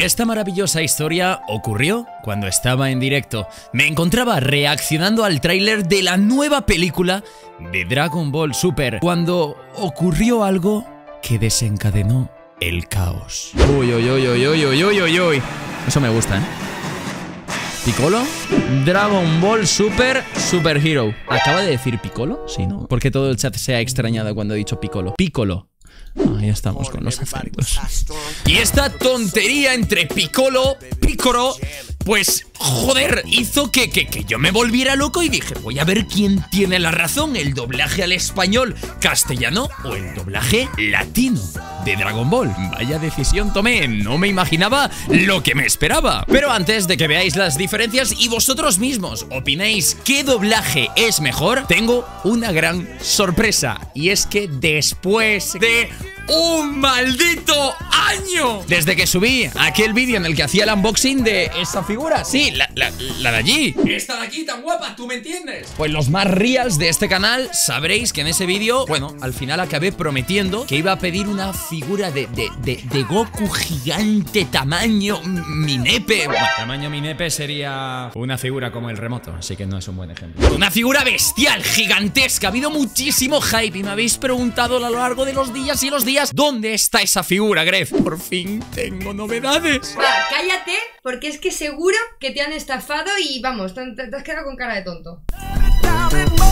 Esta maravillosa historia ocurrió cuando estaba en directo. Me encontraba reaccionando al tráiler de la nueva película de Dragon Ball Super, cuando ocurrió algo que desencadenó el caos. Uy, uy, uy, uy, uy, uy, uy, uy, uy. Eso me gusta, ¿eh? ¿Piccolo? Dragon Ball Super Superhero. ¿Acaba de decir Piccolo? Sí, ¿no? Porque todo el chat se ha extrañado cuando he dicho Piccolo. Piccolo. Ahí estamos con los acentos. Y esta tontería entre Piccolo, Piccolo, pues, joder, hizo que yo me volviera loco y dije, voy a ver quién tiene la razón, el doblaje al español castellano o el doblaje latino de Dragon Ball. Vaya decisión tomé, no me imaginaba lo que me esperaba. Pero antes de que veáis las diferencias y vosotros mismos opinéis qué doblaje es mejor, tengo una gran sorpresa. Y es que después de un maldito año desde que subí aquel vídeo en el que hacía el unboxing de esa figura, sí, la de allí, esta de aquí tan guapa, ¿tú me entiendes? Pues los más reals de este canal sabréis que en ese vídeo, bueno, al final acabé prometiendo que iba a pedir una figura de Goku gigante tamaño Minepe. Bueno, tamaño Minepe sería una figura como el remoto, así que no es un buen ejemplo. Una figura bestial, gigantesca. Ha habido muchísimo hype y me habéis preguntado a lo largo de los días y los días, ¿dónde está esa figura, Gref? Por fin tengo novedades. Va, cállate, porque es que seguro que te han estafado y vamos, te has quedado con cara de tonto.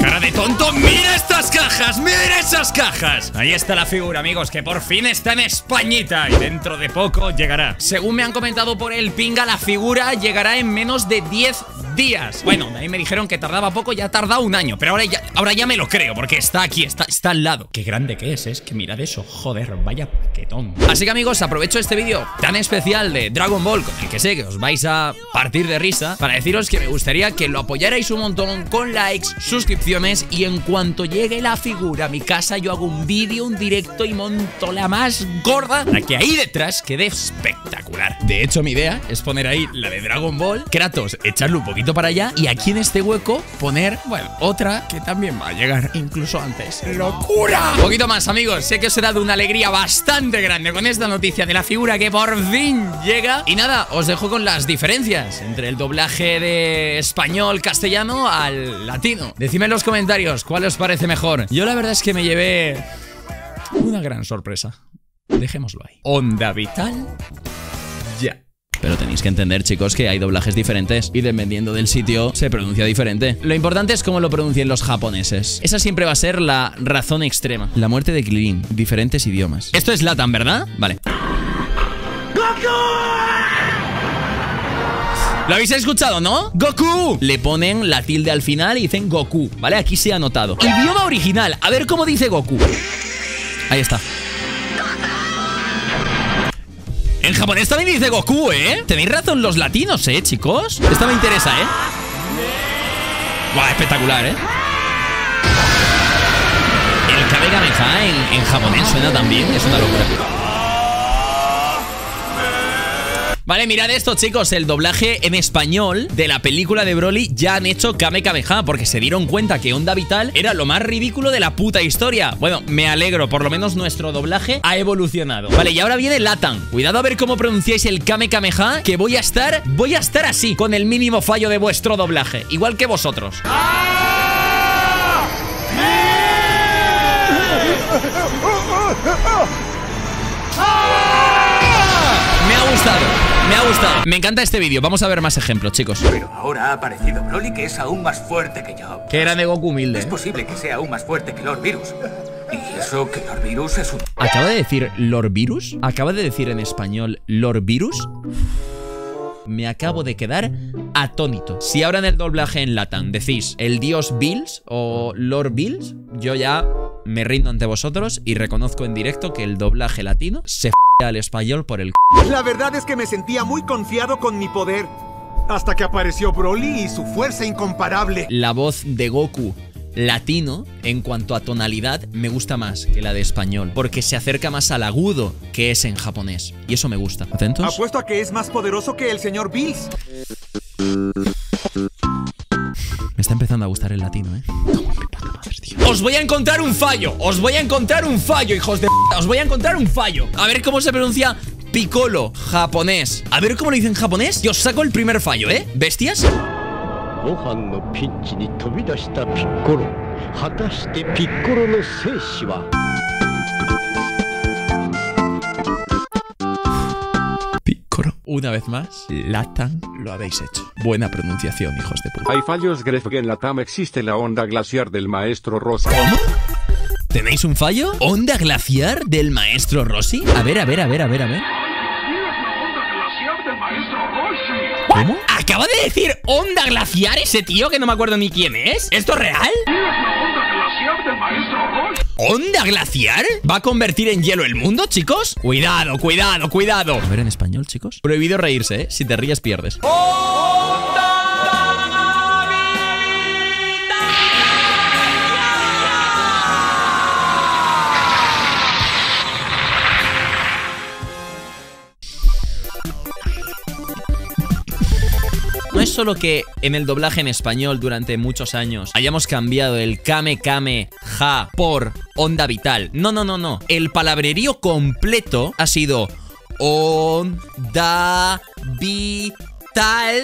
Cara de tonto, mira estas cajas, mira esas cajas. Ahí está la figura, amigos, que por fin está en Españita y dentro de poco llegará. Según me han comentado por el pinga, la figura llegará en menos de 10 días. Bueno, ahí me dijeron que tardaba poco, ya ha tardado un año, pero ahora ya me lo creo, porque está aquí, está al lado. Qué grande que es que mirad eso, joder, vaya paquetón. Así que, amigos, aprovecho este vídeo tan especial de Dragon Ball, con el que sé que os vais a partir de risa, para deciros que me gustaría que lo apoyarais un montón con likes, suscripciones, y en cuanto llegue la figura a mi casa yo hago un vídeo, un directo y monto la más gorda, la que ahí detrás quede espectacular. De hecho, mi idea es poner ahí la de Dragon Ball, Kratos, echarle un poquito para allá, y aquí en este hueco poner, bueno, otra que también va a llegar incluso antes. ¡Locura! Un poquito más, amigos, sé que os he dado una alegría bastante grande con esta noticia de la figura que por fin llega. Y nada, os dejo con las diferencias entre el doblaje de español castellano al latino. Decidme en los comentarios cuál os parece mejor. Yo la verdad es que me llevé una gran sorpresa. Dejémoslo ahí. Onda Vital. Ya. Pero tenéis que entender, chicos, que hay doblajes diferentes y dependiendo del sitio se pronuncia diferente. Lo importante es cómo lo pronuncien los japoneses. Esa siempre va a ser la razón extrema. La muerte de Krillin. Diferentes idiomas. Esto es Latam, ¿verdad? Vale. ¿Lo habéis escuchado, no? ¡Goku! Le ponen la tilde al final y dicen Goku, ¿vale? Aquí se ha notado. Idioma original. A ver cómo dice Goku. Ahí está. En japonés también dice Goku, ¿eh? Tenéis razón los latinos, ¿eh, chicos? Esta me interesa, ¿eh? Buah, espectacular, ¿eh? El Kamehameha en japonés suena también. Es una locura. Vale, mirad esto, chicos, el doblaje en español de la película de Broly ya han hecho Kamehameha, porque se dieron cuenta que Onda Vital era lo más ridículo de la puta historia. Bueno, me alegro, por lo menos nuestro doblaje ha evolucionado. Vale, y ahora viene Latam. Cuidado a ver cómo pronunciáis el Kamehameha, que voy a estar así, con el mínimo fallo de vuestro doblaje, igual que vosotros. Me ha gustado. Me ha gustado. Me encanta este vídeo. Vamos a ver más ejemplos, chicos. Pero ahora ha aparecido Broly, que es aún más fuerte que yo. Que era de Goku humilde. Es posible que sea aún más fuerte que Lord Virus. Y eso que Lord Virus es un... ¿Acaba de decir Lord Virus? ¿Acaba de decir en español Lord Virus? Me acabo de quedar atónito. Si ahora en el doblaje en Latam decís el dios Bills o Lord Bills, yo ya me rindo ante vosotros y reconozco en directo que el doblaje latino se f*** al español por el c***. La verdad es que me sentía muy confiado con mi poder hasta que apareció Broly y su fuerza incomparable. La voz de Goku latino, en cuanto a tonalidad, me gusta más que la de español, porque se acerca más al agudo que es en japonés, y eso me gusta. ¿Atentos? Apuesto a que es más poderoso que el señor Bills. Me está empezando a gustar el latino, ¿eh? Os voy a encontrar un fallo. Os voy a encontrar un fallo, hijos de p***. Os voy a encontrar un fallo. A ver cómo se pronuncia Piccolo, japonés. A ver cómo lo dice en japonés. Y os saco el primer fallo, ¿eh? ¿Bestias? Piccolo. Una vez más, Latam lo habéis hecho. Buena pronunciación, hijos de puta. Hay fallos, Gref, que en Latam existe la onda glaciar del maestro Rosa. ¿Cómo? ¿Tenéis un fallo? ¿Onda glaciar del maestro Rossi? A ver. Onda glaciar del maestro Rossi. ¿Cómo? ¿Acaba de decir onda glaciar ese tío que no me acuerdo ni quién es? ¿Esto es real? ¿Onda glaciar? ¿Va a convertir en hielo el mundo, chicos? Cuidado, cuidado, cuidado. A ver en español, chicos. Prohibido reírse, ¿eh? Si te ríes, pierdes. ¡Onda! No es solo que en el doblaje en español durante muchos años hayamos cambiado el Kamehameha por Onda Vital. No. El palabrerío completo ha sido Onda Vital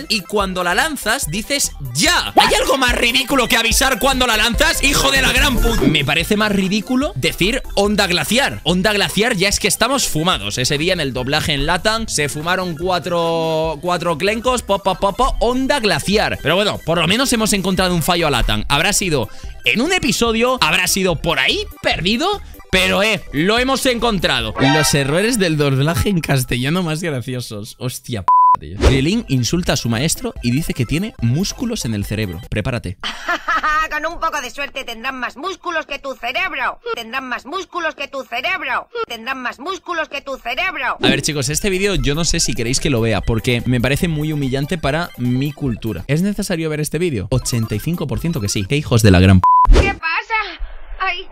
y cuando la lanzas dices ya. ¿Hay algo más ridículo que avisar cuando la lanzas? ¡Hijo de la gran puta! Me parece más ridículo decir Onda Glaciar. Onda Glaciar ya es que estamos fumados. Ese día en el doblaje en Latam se fumaron cuatro clencos. Onda Glaciar. Pero bueno, por lo menos hemos encontrado un fallo a Latam. Habrá sido en un episodio, habrá sido por ahí perdido, pero lo hemos encontrado. Los errores del doblaje en castellano más graciosos. Hostia p***. Krillin insulta a su maestro y dice que tiene músculos en el cerebro. Prepárate. Con un poco de suerte tendrán más músculos que tu cerebro. Tendrán más músculos que tu cerebro. Tendrán más músculos que tu cerebro. A ver, chicos, este vídeo yo no sé si queréis que lo vea porque me parece muy humillante para mi cultura. ¿Es necesario ver este vídeo? 85% que sí. ¡Qué hijos de la gran p***! ¿Qué pasa? ¡Ay!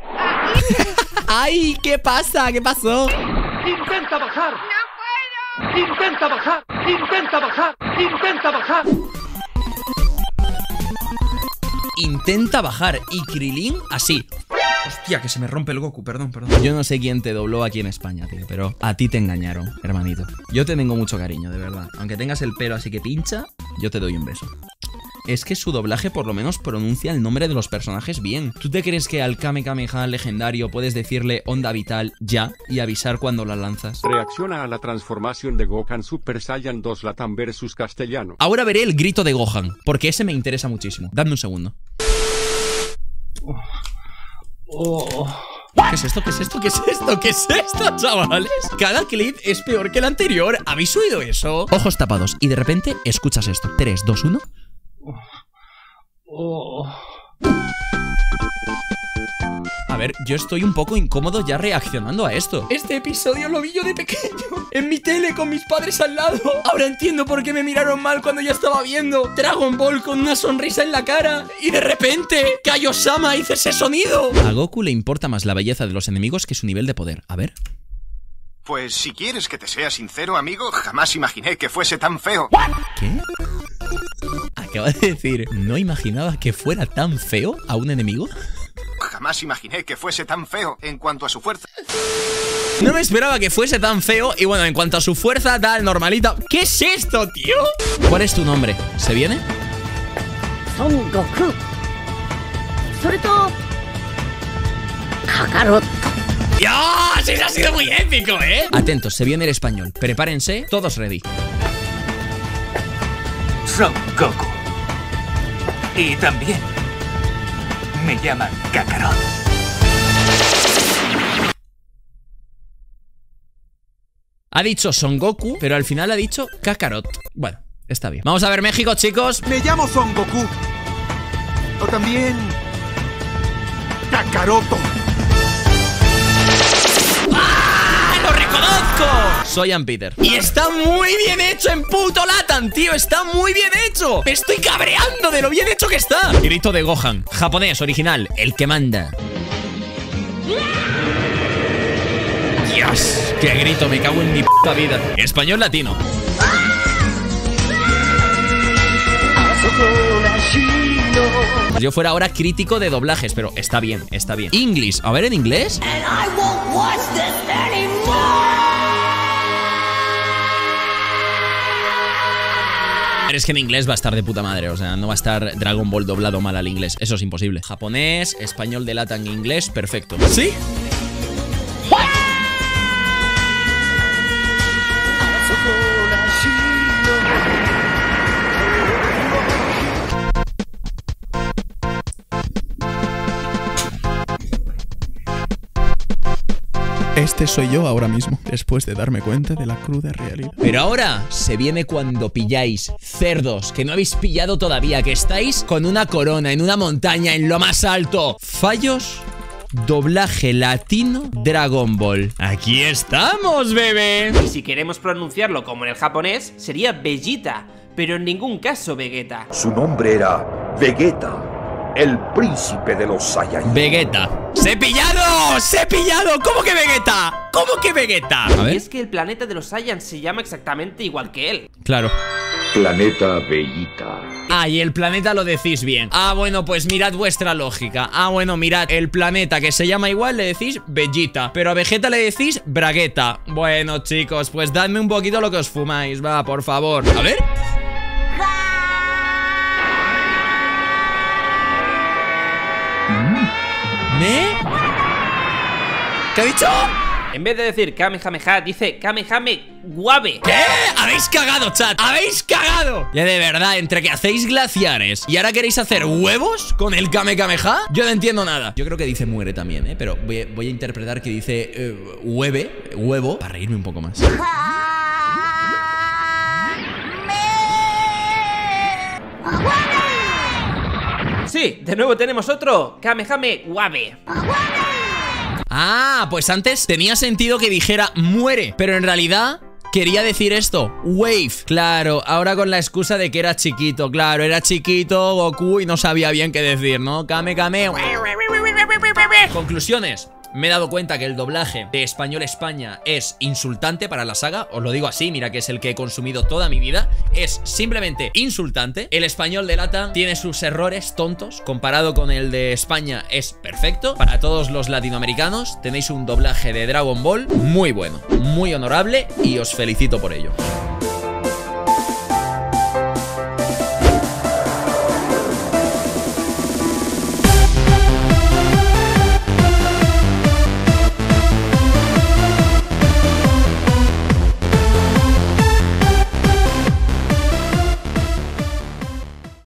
¡Ay! ¿Qué pasa? ¿Qué pasó? ¡Intenta bajar! ¡No! ¡Intenta bajar! ¡Intenta bajar! ¡Intenta bajar! Intenta bajar y Krillin así. Hostia, que se me rompe el Goku, perdón. Yo no sé quién te dobló aquí en España, tío, pero a ti te engañaron, hermanito. Yo te tengo mucho cariño, de verdad. Aunque tengas el pelo así que pincha, yo te doy un beso. Es que su doblaje por lo menos pronuncia el nombre de los personajes bien. ¿Tú te crees que al Kamehameha legendario puedes decirle Onda Vital ya y avisar cuando la lanzas? Reacciona a la transformación de Gohan Super Saiyan 2 Latam versus castellano. Ahora veré el grito de Gohan, porque ese me interesa muchísimo. Dadme un segundo. ¿Qué es esto? ¿Qué es esto? ¿Qué es esto? ¿Qué es esto, chavales? Cada clip es peor que el anterior. ¿Habéis oído eso? Ojos tapados y de repente escuchas esto. 3, 2, 1... A ver, yo estoy un poco incómodo ya reaccionando a esto. Este episodio lo vi yo de pequeño, en mi tele con mis padres al lado. Ahora entiendo por qué me miraron mal cuando yo estaba viendo Dragon Ball con una sonrisa en la cara. Y de repente, Kaiosama hizo ese sonido. A Goku le importa más la belleza de los enemigos que su nivel de poder. A ver. Pues si quieres que te sea sincero, amigo, jamás imaginé que fuese tan feo. ¿Qué? Acaba de decir, ¿no imaginaba que fuera tan feo a un enemigo? Jamás imaginé que fuese tan feo en cuanto a su fuerza. No me esperaba que fuese tan feo y bueno, en cuanto a su fuerza, tal, normalita. ¿Qué es esto, tío? ¿Cuál es tu nombre? ¿Se viene? Son Goku. Soreto. Kakarot. ¡Dios! ¡Eso ha sido muy épico, eh! Atentos, se viene el español. Prepárense, todos ready. Son Goku. Y también me llaman Kakarot. Ha dicho Son Goku, pero al final ha dicho Kakarot. Bueno, está bien. Vamos a ver México, chicos. Me llamo Son Goku. O también Kakaroto. Soy Ian Peter. Y está muy bien hecho en puto Latam, tío. Está muy bien hecho. Me estoy cabreando de lo bien hecho que está. Grito de Gohan. Japonés, original. El que manda. Dios, qué grito. Me cago en mi puta vida. Español latino. Yo fuera ahora crítico de doblajes, pero está bien, está bien. English. A ver en inglés. And I won't watch this anymore. Pero es que en inglés va a estar de puta madre. O sea, no va a estar Dragon Ball doblado mal al inglés. Eso es imposible. Japonés, español de lata en inglés, perfecto. ¿Sí? Este soy yo ahora mismo, después de darme cuenta de la cruda realidad. Pero ahora se viene cuando pilláis cerdos que no habéis pillado todavía, que estáis con una corona en una montaña en lo más alto. Fallos, doblaje latino, Dragon Ball. ¡Aquí estamos, bebé! Y si queremos pronunciarlo como en el japonés, sería Vegeta, pero en ningún caso Vegeta. Su nombre era Vegeta. El príncipe de los Saiyans. Vegeta. ¡Se he pillado! ¡Se he pillado! ¿Cómo que Vegeta? ¿Cómo que Vegeta? A ver. Y es que el planeta de los Saiyans se llama exactamente igual que él. Claro. Planeta Vegeta. Ah, y el planeta lo decís bien. Ah, bueno, pues mirad vuestra lógica. Ah, bueno, mirad, el planeta que se llama igual le decís Vegeta, pero a Vegeta le decís Bragueta. Bueno, chicos, pues dadme un poquito lo que os fumáis, va, por favor. A ver. ¿Qué ha dicho? En vez de decir Kamehameha, dice Kamehame guave. ¿Qué? ¡Habéis cagado, chat! ¡Habéis cagado! Ya de verdad, entre que hacéis glaciares y ahora queréis hacer huevos con el Kamehameha, yo no entiendo nada. Yo creo que dice muere también, ¿eh? Pero voy a interpretar que dice huevo, para reírme un poco más. Sí, de nuevo tenemos otro Kamehame guave. Ah, pues antes tenía sentido que dijera muere, pero en realidad quería decir esto, wave. Claro, ahora con la excusa de que era chiquito. Claro, era chiquito Goku y no sabía bien qué decir, ¿no? Kame. Conclusiones. Me he dado cuenta que el doblaje de español España es insultante para la saga. Os lo digo así, mira que es el que he consumido toda mi vida. Es simplemente insultante. El español de LATAM tiene sus errores tontos. Comparado con el de España es perfecto. Para todos los latinoamericanos tenéis un doblaje de Dragon Ball muy bueno, muy honorable y os felicito por ello.